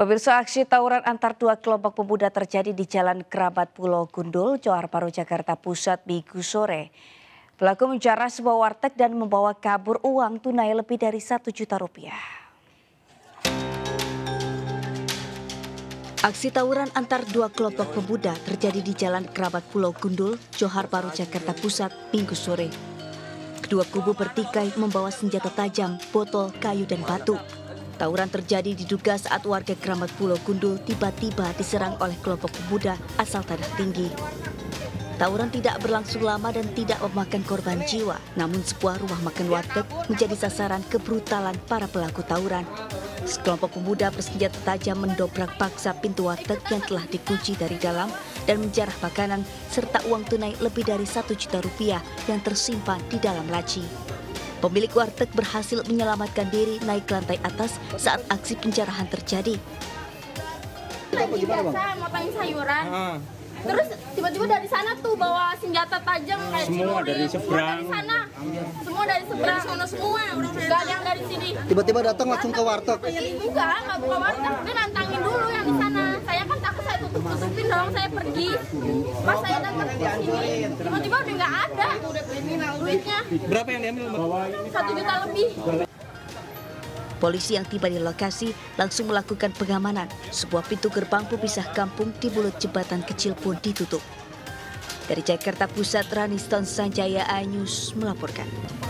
Pemirsa, aksi tawuran antar dua kelompok pemuda terjadi di Jalan Keramat Pulau Gundul, Johar Baru, Jakarta Pusat, Minggu sore. Pelaku menjarah sebuah warteg dan membawa kabur uang tunai lebih dari Rp1.000.000. Aksi tawuran antar dua kelompok pemuda terjadi di Jalan Keramat Pulau Gundul, Johar Baru, Jakarta Pusat, Minggu sore. Kedua kubu bertikai membawa senjata tajam, botol, kayu, dan batu. Tawuran terjadi diduga saat warga Keramat Pulau Gundul tiba-tiba diserang oleh kelompok pemuda asal Tanah Tinggi. Tawuran tidak berlangsung lama dan tidak memakan korban jiwa, namun sebuah rumah makan warteg menjadi sasaran kebrutalan para pelaku tawuran. Sekelompok pemuda bersenjata tajam mendobrak paksa pintu warteg yang telah dikunci dari dalam dan menjarah makanan serta uang tunai lebih dari Rp1.000.000 yang tersimpan di dalam laci. Pemilik warteg berhasil menyelamatkan diri naik ke lantai atas saat aksi penjarahan terjadi. Lagi biasa motongin sayuran, terus tiba-tiba dari sana tuh bawa senjata tajam kayak semua dari seberang, semua dari seberang, semua nggak ada yang dari sini. Tiba-tiba datang langsung ke warteg? Enggak buka warteg, dia nantangin dulu yang di sana. Saya kan takut, saya tutup-tutupin dong, saya pergi. Pas saya datang ke sini, tiba-tiba udah nggak ada. Berapa yang diambil? Rp1 juta lebih. Polisi yang tiba di lokasi langsung melakukan pengamanan. Sebuah pintu gerbang pemisah kampung di mulut jembatan kecil pun ditutup. Dari Jakarta Pusat, Rani Stone Sanjaya Anus melaporkan.